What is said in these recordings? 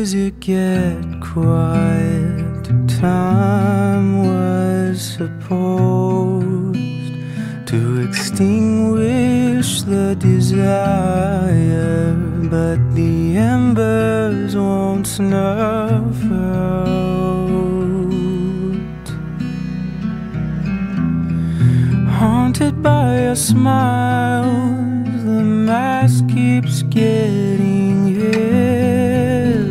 as it get quiet, time was supposed to extinguish the desire, but the embers won't snuff out. Haunted by your smiles, the mask keeps getting heavier.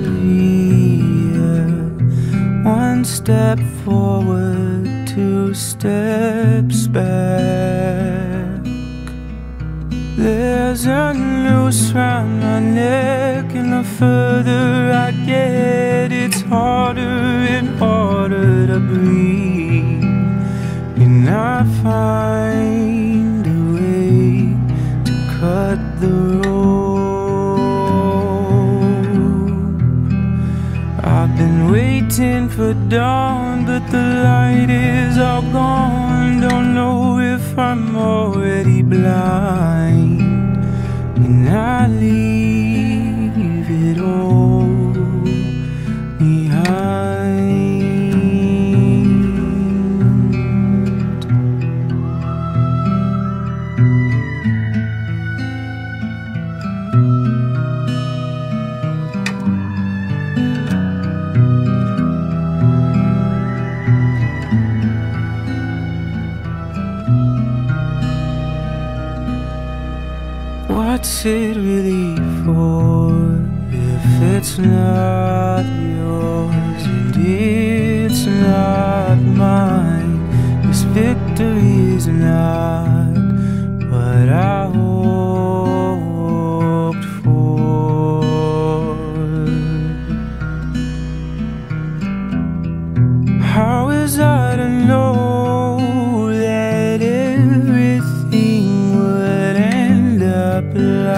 One step forward, two steps back. There's a noose round my neck, and the further I get, it's harder and harder to breathe. And I find a way to cut the rope. I've been waiting for dawn, but the light is all gone. Don't know if I'm already blind. And I leave it all behind. What's it really for if it's not yours and it's not mine? This victory is not what I hoped for. How is I to know?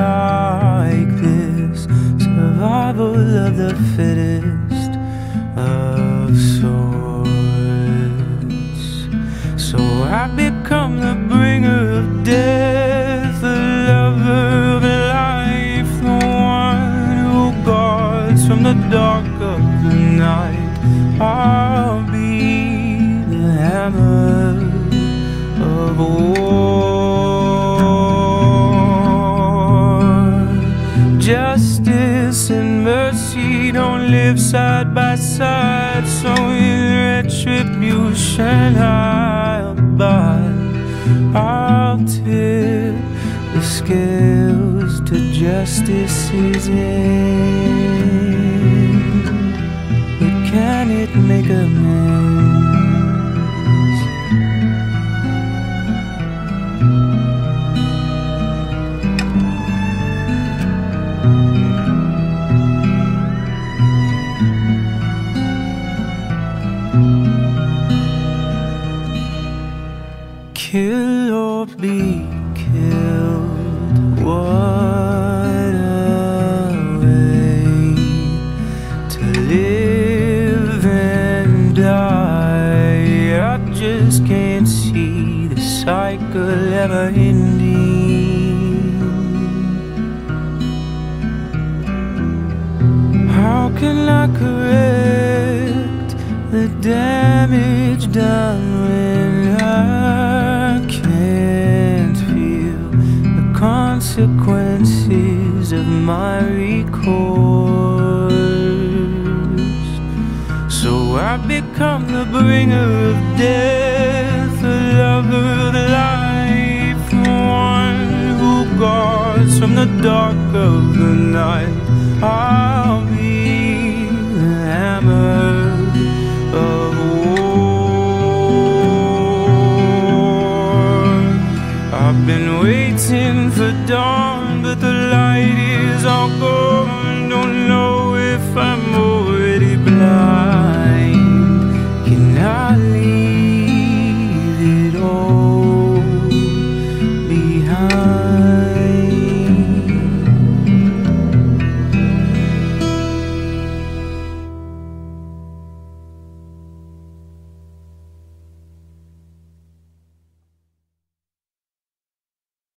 Like this, survival of the fittest of sorts. So I become the bringer of death, the lover of life, the one who guards from the dark of the night. I'll be the hammer of war. Justice and mercy don't live side by side, so in retribution I'll abide. I'll tip the scales to justice's end, but can it make amends? Kill or be killed, what a way to live and die. I just can't see the cycle ever ending. How can I correct the damage done when consequences of my recourse? So I become the bringer of death, the lover of life, the one who guards from the dark of the night. I'll be the hammer of war. I've been waiting for dawn, but the light is all gone.